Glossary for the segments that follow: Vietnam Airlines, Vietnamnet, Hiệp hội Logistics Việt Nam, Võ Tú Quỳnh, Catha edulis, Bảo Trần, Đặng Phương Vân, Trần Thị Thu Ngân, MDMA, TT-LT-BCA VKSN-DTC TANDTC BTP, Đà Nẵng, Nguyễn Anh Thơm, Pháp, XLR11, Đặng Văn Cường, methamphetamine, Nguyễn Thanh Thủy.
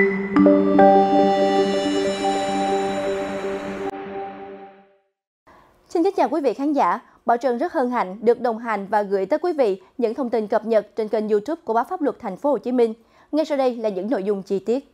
Xin kính chào quý vị khán giả, Bảo Trần rất hân hạnh được đồng hành và gửi tới quý vị những thông tin cập nhật trên kênh YouTube của Báo Pháp Luật Thành phố Hồ Chí Minh. Ngay sau đây là những nội dung chi tiết.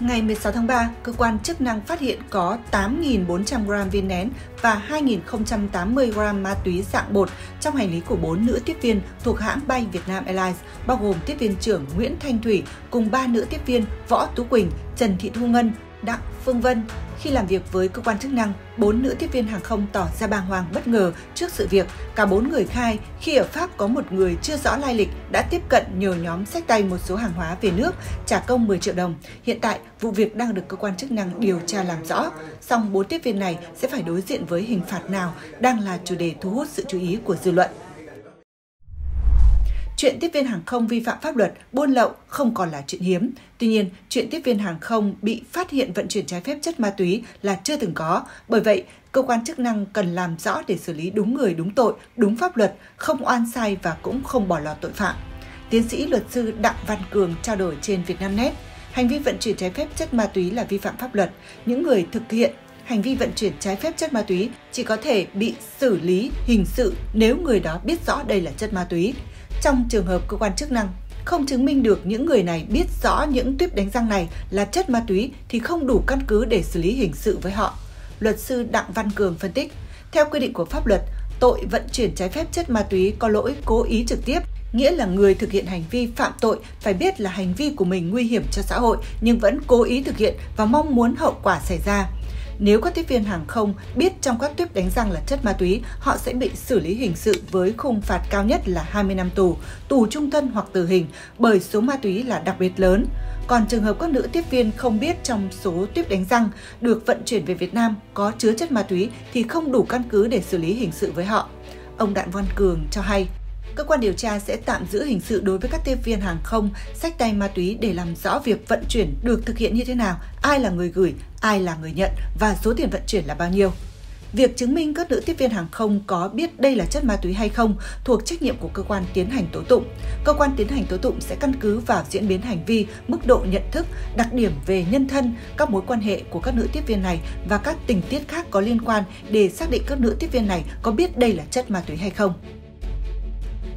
Ngày 16 tháng 3, cơ quan chức năng phát hiện có 8.400 g viên nén và 2.080 g ma túy dạng bột trong hành lý của 4 nữ tiếp viên thuộc hãng bay Vietnam Airlines, bao gồm tiếp viên trưởng Nguyễn Thanh Thủy cùng 3 nữ tiếp viên Võ Tú Quỳnh, Trần Thị Thu Ngân, Đặng Phương Vân. Khi làm việc với cơ quan chức năng, 4 nữ tiếp viên hàng không tỏ ra bàng hoàng bất ngờ trước sự việc. Cả 4 người khai khi ở Pháp có một người chưa rõ lai lịch đã tiếp cận nhờ nhóm xách tay một số hàng hóa về nước, trả công 10 triệu đồng. Hiện tại, vụ việc đang được cơ quan chức năng điều tra làm rõ. Song 4 tiếp viên này sẽ phải đối diện với hình phạt nào đang là chủ đề thu hút sự chú ý của dư luận. Chuyện tiếp viên hàng không vi phạm pháp luật, buôn lậu không còn là chuyện hiếm. Tuy nhiên, chuyện tiếp viên hàng không bị phát hiện vận chuyển trái phép chất ma túy là chưa từng có. Bởi vậy, cơ quan chức năng cần làm rõ để xử lý đúng người, đúng tội, đúng pháp luật, không oan sai và cũng không bỏ lọt tội phạm. Tiến sĩ luật sư Đặng Văn Cường trao đổi trên Vietnamnet, hành vi vận chuyển trái phép chất ma túy là vi phạm pháp luật. Những người thực hiện hành vi vận chuyển trái phép chất ma túy chỉ có thể bị xử lý hình sự nếu người đó biết rõ đây là chất ma túy. Trong trường hợp cơ quan chức năng không chứng minh được những người này biết rõ những tuyếp đánh răng này là chất ma túy thì không đủ căn cứ để xử lý hình sự với họ. Luật sư Đặng Văn Cường phân tích, theo quy định của pháp luật, tội vận chuyển trái phép chất ma túy có lỗi cố ý trực tiếp, nghĩa là người thực hiện hành vi phạm tội phải biết là hành vi của mình nguy hiểm cho xã hội nhưng vẫn cố ý thực hiện và mong muốn hậu quả xảy ra. Nếu các tiếp viên hàng không biết trong các tuyếp đánh răng là chất ma túy, họ sẽ bị xử lý hình sự với khung phạt cao nhất là 20 năm tù, tù chung thân hoặc tử hình bởi số ma túy là đặc biệt lớn. Còn trường hợp các nữ tiếp viên không biết trong số tuyếp đánh răng được vận chuyển về Việt Nam có chứa chất ma túy thì không đủ căn cứ để xử lý hình sự với họ. Ông Đặng Văn Cường cho hay, cơ quan điều tra sẽ tạm giữ hình sự đối với các tiếp viên hàng không xách tay ma túy để làm rõ việc vận chuyển được thực hiện như thế nào, ai là người gửi, ai là người nhận và số tiền vận chuyển là bao nhiêu. Việc chứng minh các nữ tiếp viên hàng không có biết đây là chất ma túy hay không thuộc trách nhiệm của cơ quan tiến hành tố tụng. Cơ quan tiến hành tố tụng sẽ căn cứ vào diễn biến hành vi, mức độ nhận thức, đặc điểm về nhân thân, các mối quan hệ của các nữ tiếp viên này và các tình tiết khác có liên quan để xác định các nữ tiếp viên này có biết đây là chất ma túy hay không.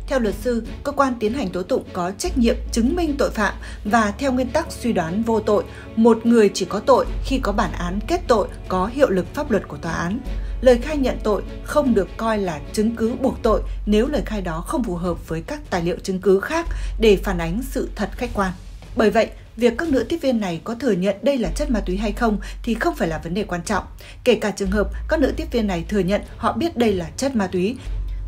Theo luật sư, cơ quan tiến hành tố tụng có trách nhiệm chứng minh tội phạm và theo nguyên tắc suy đoán vô tội, một người chỉ có tội khi có bản án kết tội có hiệu lực pháp luật của tòa án. Lời khai nhận tội không được coi là chứng cứ buộc tội nếu lời khai đó không phù hợp với các tài liệu chứng cứ khác để phản ánh sự thật khách quan. Bởi vậy, việc các nữ tiếp viên này có thừa nhận đây là chất ma túy hay không thì không phải là vấn đề quan trọng. Kể cả trường hợp các nữ tiếp viên này thừa nhận họ biết đây là chất ma túy,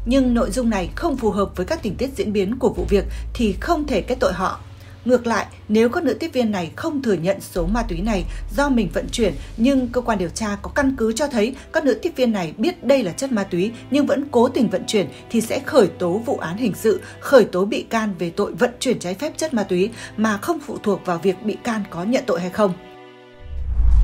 nhưng nội dung này không phù hợp với các tình tiết diễn biến của vụ việc thì không thể kết tội họ. Ngược lại, nếu các nữ tiếp viên này không thừa nhận số ma túy này do mình vận chuyển nhưng cơ quan điều tra có căn cứ cho thấy các nữ tiếp viên này biết đây là chất ma túy nhưng vẫn cố tình vận chuyển thì sẽ khởi tố vụ án hình sự, khởi tố bị can về tội vận chuyển trái phép chất ma túy mà không phụ thuộc vào việc bị can có nhận tội hay không.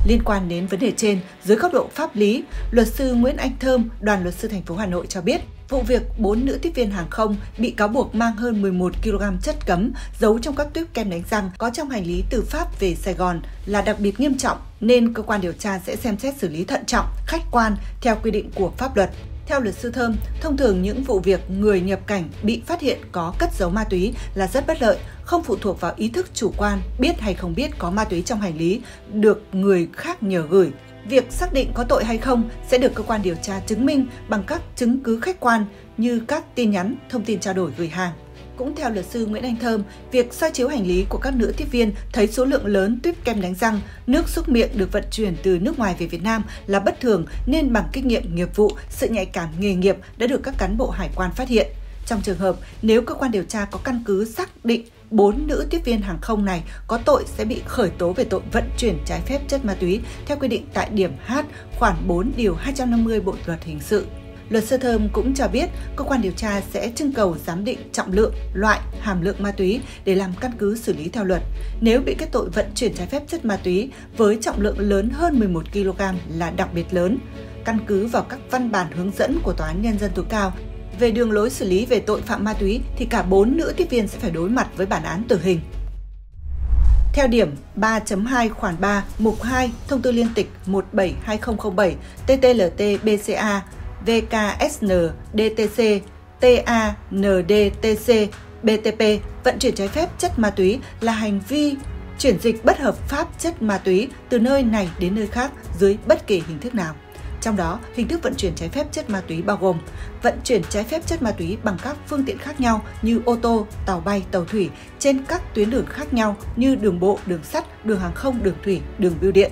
Liên quan đến vấn đề trên, dưới góc độ pháp lý, luật sư Nguyễn Anh Thơm, đoàn luật sư thành phố Hà Nội cho biết, vụ việc 4 nữ tiếp viên hàng không bị cáo buộc mang hơn 11 kg chất cấm giấu trong các tuyếp kem đánh răng có trong hành lý từ Pháp về Sài Gòn là đặc biệt nghiêm trọng nên cơ quan điều tra sẽ xem xét xử lý thận trọng, khách quan theo quy định của pháp luật. Theo luật sư Thơm, thông thường những vụ việc người nhập cảnh bị phát hiện có cất giấu ma túy là rất bất lợi, không phụ thuộc vào ý thức chủ quan biết hay không biết có ma túy trong hành lý được người khác nhờ gửi. Việc xác định có tội hay không sẽ được cơ quan điều tra chứng minh bằng các chứng cứ khách quan như các tin nhắn, thông tin trao đổi gửi hàng. Cũng theo luật sư Nguyễn Anh Thơm, việc soi chiếu hành lý của các nữ tiếp viên thấy số lượng lớn tuyếp kem đánh răng, nước súc miệng được vận chuyển từ nước ngoài về Việt Nam là bất thường nên bằng kinh nghiệm nghiệp vụ, sự nhạy cảm nghề nghiệp đã được các cán bộ hải quan phát hiện. Trong trường hợp nếu cơ quan điều tra có căn cứ xác định 4 nữ tiếp viên hàng không này có tội sẽ bị khởi tố về tội vận chuyển trái phép chất ma túy theo quy định tại điểm H khoản 4 điều 250 Bộ luật hình sự. Luật sư Thơm cũng cho biết cơ quan điều tra sẽ trưng cầu giám định trọng lượng, loại, hàm lượng ma túy để làm căn cứ xử lý theo luật. Nếu bị kết tội vận chuyển trái phép chất ma túy với trọng lượng lớn hơn 11 kg là đặc biệt lớn, căn cứ vào các văn bản hướng dẫn của Tòa án Nhân dân tối cao về đường lối xử lý về tội phạm ma túy thì cả 4 nữ tiếp viên sẽ phải đối mặt với bản án tử hình. Theo điểm 3.2 khoản 3 mục 2 Thông tư Liên tịch 17/2007 TT-LT-BCA VKSN-DTC TANDTC BTP vận chuyển trái phép chất ma túy là hành vi chuyển dịch bất hợp pháp chất ma túy từ nơi này đến nơi khác dưới bất kỳ hình thức nào. Trong đó, hình thức vận chuyển trái phép chất ma túy bao gồm vận chuyển trái phép chất ma túy bằng các phương tiện khác nhau như ô tô, tàu bay, tàu thủy, trên các tuyến đường khác nhau như đường bộ, đường sắt, đường hàng không, đường thủy, đường bưu điện.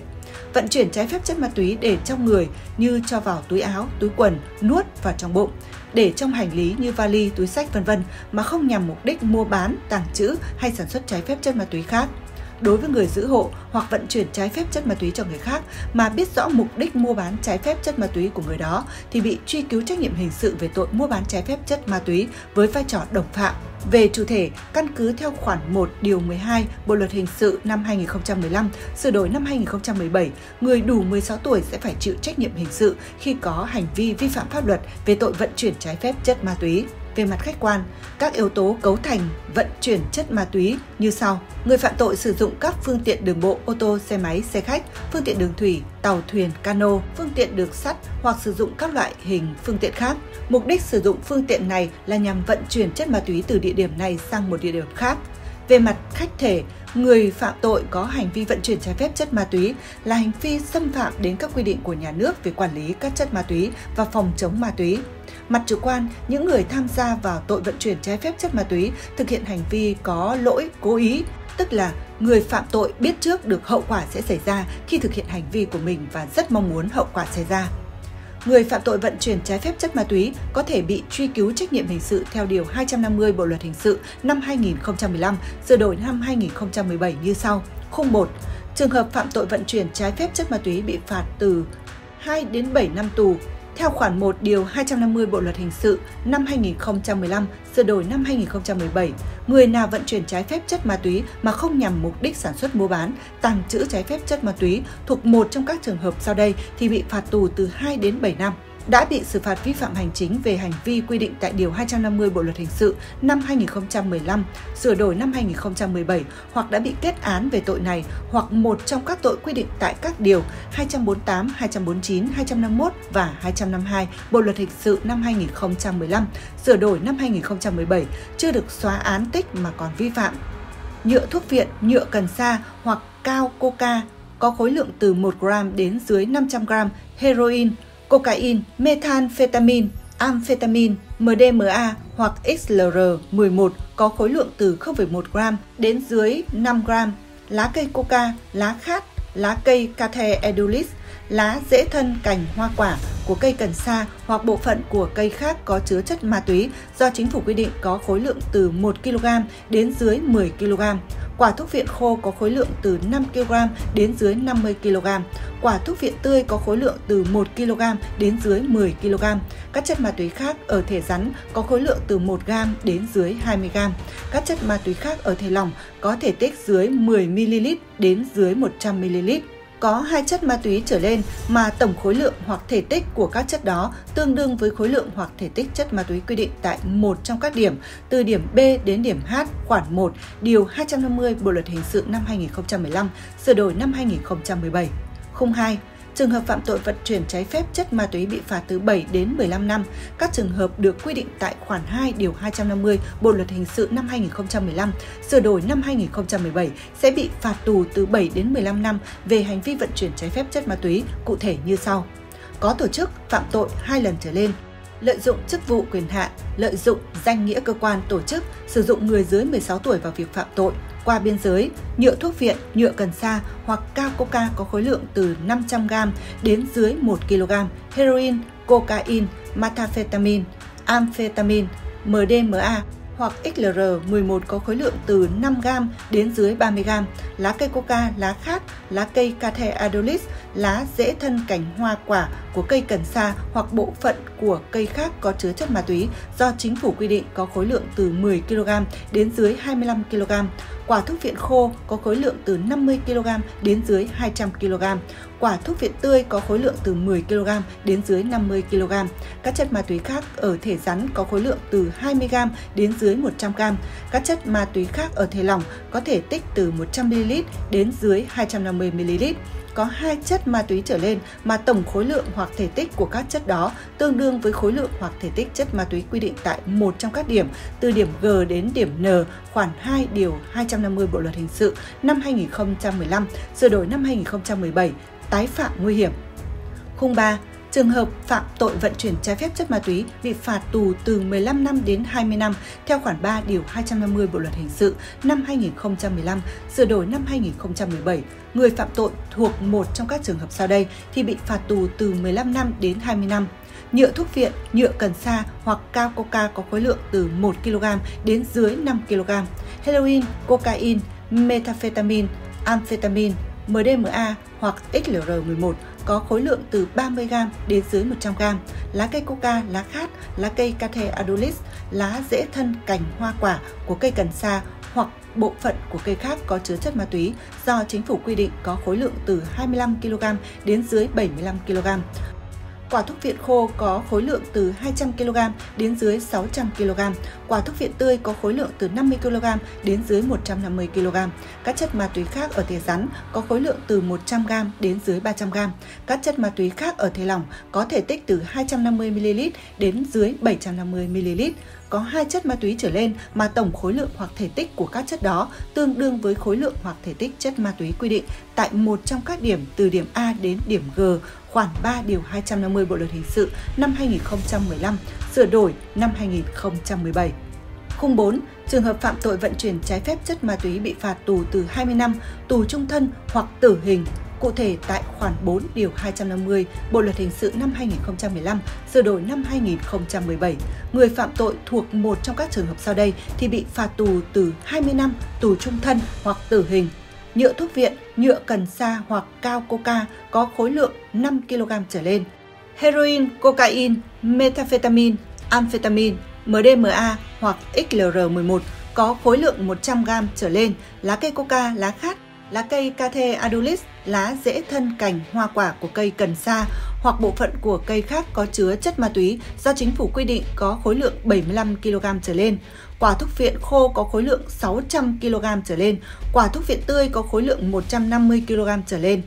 Vận chuyển trái phép chất ma túy để trong người như cho vào túi áo, túi quần, nuốt vào trong bụng, để trong hành lý như vali, túi xách v.v. mà không nhằm mục đích mua bán, tàng trữ hay sản xuất trái phép chất ma túy khác. Đối với người giữ hộ hoặc vận chuyển trái phép chất ma túy cho người khác mà biết rõ mục đích mua bán trái phép chất ma túy của người đó thì bị truy cứu trách nhiệm hình sự về tội mua bán trái phép chất ma túy với vai trò đồng phạm. Về chủ thể, căn cứ theo khoản 1 điều 12 Bộ Luật Hình sự năm 2015, sửa đổi năm 2017, người đủ 16 tuổi sẽ phải chịu trách nhiệm hình sự khi có hành vi vi phạm pháp luật về tội vận chuyển trái phép chất ma túy. Về mặt khách quan, các yếu tố cấu thành vận chuyển chất ma túy như sau: người phạm tội sử dụng các phương tiện đường bộ, ô tô, xe máy, xe khách, phương tiện đường thủy, tàu thuyền, cano, phương tiện đường sắt hoặc sử dụng các loại hình phương tiện khác. Mục đích sử dụng phương tiện này là nhằm vận chuyển chất ma túy từ địa điểm này sang một địa điểm khác. Về mặt khách thể, người phạm tội có hành vi vận chuyển trái phép chất ma túy là hành vi xâm phạm đến các quy định của nhà nước về quản lý các chất ma túy và phòng chống ma túy. Mặt chủ quan, những người tham gia vào tội vận chuyển trái phép chất ma túy thực hiện hành vi có lỗi cố ý, tức là người phạm tội biết trước được hậu quả sẽ xảy ra khi thực hiện hành vi của mình và rất mong muốn hậu quả xảy ra. Người phạm tội vận chuyển trái phép chất ma túy có thể bị truy cứu trách nhiệm hình sự theo điều 250 Bộ Luật Hình sự năm 2015, sửa đổi năm 2017 như sau. Khung 1. Trường hợp phạm tội vận chuyển trái phép chất ma túy bị phạt từ 2 đến 7 năm tù. Theo khoản 1 điều 250 Bộ Luật Hình sự năm 2015, sửa đổi năm 2017, người nào vận chuyển trái phép chất ma túy mà không nhằm mục đích sản xuất, mua bán, tàng trữ trái phép chất ma túy thuộc một trong các trường hợp sau đây thì bị phạt tù từ 2 đến 7 năm. Đã bị xử phạt vi phạm hành chính về hành vi quy định tại điều 250 Bộ Luật Hình sự năm 2015, sửa đổi năm 2017 hoặc đã bị kết án về tội này hoặc một trong các tội quy định tại các điều 248, 249, 251 và 252 Bộ Luật Hình sự năm 2015, sửa đổi năm 2017, chưa được xóa án tích mà còn vi phạm. Nhựa thuốc viện, nhựa cần sa hoặc cao coca có khối lượng từ 1g đến dưới 500g, heroin, cocaine, methamphetamine, amphetamine, MDMA hoặc XLR11 có khối lượng từ 0,1g đến dưới 5g, lá cây coca, lá khát, lá cây Catha edulis, lá rễ thân cành hoa quả của cây cần sa hoặc bộ phận của cây khác có chứa chất ma túy do chính phủ quy định có khối lượng từ 1kg đến dưới 10kg. Quả thuốc viện khô có khối lượng từ 5kg đến dưới 50kg. Quả thuốc viện tươi có khối lượng từ 1kg đến dưới 10kg. Các chất ma túy khác ở thể rắn có khối lượng từ 1g đến dưới 20g. Các chất ma túy khác ở thể lỏng có thể tích dưới 10ml đến dưới 100ml. Có 2 chất ma túy trở lên mà tổng khối lượng hoặc thể tích của các chất đó tương đương với khối lượng hoặc thể tích chất ma túy quy định tại một trong các điểm từ điểm B đến điểm H khoản 1 điều 250 Bộ Luật Hình sự năm 2015, sửa đổi năm 2017. Khung 2. Trường hợp phạm tội vận chuyển trái phép chất ma túy bị phạt từ 7 đến 15 năm. Các trường hợp được quy định tại khoản 2 điều 250 Bộ Luật Hình sự năm 2015, sửa đổi năm 2017 sẽ bị phạt tù từ 7 đến 15 năm về hành vi vận chuyển trái phép chất ma túy cụ thể như sau: có tổ chức phạm tội 2 lần trở lên, lợi dụng chức vụ quyền hạn, lợi dụng danh nghĩa cơ quan tổ chức, sử dụng người dưới 16 tuổi vào việc phạm tội, qua biên giới, nhựa thuốc viện, nhựa cần sa hoặc cao coca có khối lượng từ 500g đến dưới 1kg, heroin, cocaine, methamphetamine, amphetamine, MDMA hoặc XLR11 có khối lượng từ 5g đến dưới 30g, lá cây coca, lá khát, lá cây Catha edulis, lá rễ thân cành hoa quả của cây cần sa hoặc bộ phận của cây khác có chứa chất ma túy do chính phủ quy định có khối lượng từ 10kg đến dưới 25kg. quả thuốc viện khô có khối lượng từ 50 kg đến dưới 200 kg, quả thuốc viện tươi có khối lượng từ 10 kg đến dưới 50 kg. Các chất ma túy khác ở thể rắn có khối lượng từ 20 g đến dưới 100 g. Các chất ma túy khác ở thể lỏng có thể tích từ 100 ml đến dưới 250 ml. Có 2 chất ma túy trở lên mà tổng khối lượng hoặc thể tích của các chất đó tương đương với khối lượng hoặc thể tích chất ma túy quy định tại một trong các điểm từ điểm G đến điểm N khoản 2 điều 250 Bộ luật hình sự năm 2015 sửa đổi năm 2017, tái phạm nguy hiểm. Khung 3. Trường hợp phạm tội vận chuyển trái phép chất ma túy bị phạt tù từ 15 năm đến 20 năm theo khoản 3 điều 250 Bộ luật hình sự năm 2015 sửa đổi năm 2017. Người phạm tội thuộc một trong các trường hợp sau đây thì bị phạt tù từ 15 năm đến 20 năm. Nhựa thuốc viện, nhựa cần sa hoặc cao coca có khối lượng từ 1 kg đến dưới 5 kg, heroin, cocaine, methamphetamine, amphetamine, MDMA hoặc XLR11 có khối lượng từ 30 g đến dưới 100 g, lá cây coca, lá khát, lá cây Catha edulis, lá rễ thân cành hoa quả của cây cần sa hoặc bộ phận của cây khác có chứa chất ma túy do chính phủ quy định có khối lượng từ 25 kg đến dưới 75 kg. Quả thuốc viện khô có khối lượng từ 200 kg đến dưới 600 kg, quả thuốc viện tươi có khối lượng từ 50 kg đến dưới 150 kg. Các chất ma túy khác ở thể rắn có khối lượng từ 100 g đến dưới 300 g. Các chất ma túy khác ở thể lỏng có thể tích từ 250 ml đến dưới 750 ml. Có 2 chất ma túy trở lên mà tổng khối lượng hoặc thể tích của các chất đó tương đương với khối lượng hoặc thể tích chất ma túy quy định tại một trong các điểm từ điểm A đến điểm G khoản 3 điều 250 Bộ luật hình sự năm 2015 sửa đổi năm 2017. Khung 4. Trường hợp phạm tội vận chuyển trái phép chất ma túy bị phạt tù từ 20 năm, tù chung thân hoặc tử hình, cụ thể tại khoản 4 điều 250 Bộ luật hình sự năm 2015 sửa đổi năm 2017. Người phạm tội thuộc một trong các trường hợp sau đây thì bị phạt tù từ 20 năm, tù chung thân hoặc tử hình. Nhựa thuốc viện, nhựa cần sa hoặc cao coca có khối lượng 5 kg trở lên, heroin, cocaine, methamphetamine, amphetamine, MDMA hoặc XLR11 có khối lượng 100 g trở lên, lá cây coca, lá khát, lá cây Catha edulis, lá rễ thân cành hoa quả của cây cần sa hoặc bộ phận của cây khác có chứa chất ma túy do chính phủ quy định có khối lượng 75 kg trở lên, quả thuốc viện khô có khối lượng 600 kg trở lên, quả thuốc viện tươi có khối lượng 150 kg trở lên.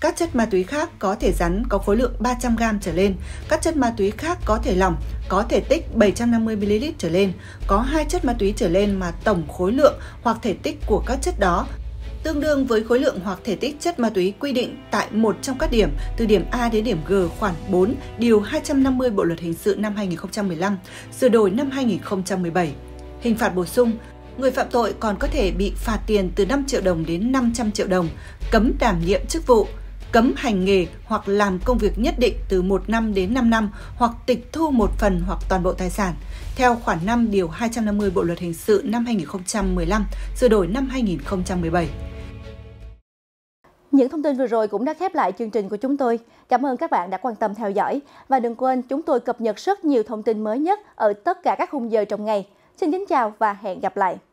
Các chất ma túy khác có thể rắn có khối lượng 300 g trở lên, các chất ma túy khác có thể lỏng có thể tích 750 ml trở lên, có 2 chất ma túy trở lên mà tổng khối lượng hoặc thể tích của các chất đó tương đương với khối lượng hoặc thể tích chất ma túy quy định tại một trong các điểm từ điểm A đến điểm G khoản 4 điều 250 Bộ luật hình sự năm 2015 sửa đổi năm 2017. Hình phạt bổ sung, người phạm tội còn có thể bị phạt tiền từ 5 triệu đồng đến 500 triệu đồng, cấm đảm nhiệm chức vụ, cấm hành nghề hoặc làm công việc nhất định từ 1 năm đến 5 năm hoặc tịch thu một phần hoặc toàn bộ tài sản theo khoản 5 điều 250 Bộ luật hình sự năm 2015 sửa đổi năm 2017. Những thông tin vừa rồi cũng đã khép lại chương trình của chúng tôi. Cảm ơn các bạn đã quan tâm theo dõi và đừng quên chúng tôi cập nhật rất nhiều thông tin mới nhất ở tất cả các khung giờ trong ngày. Xin kính chào và hẹn gặp lại!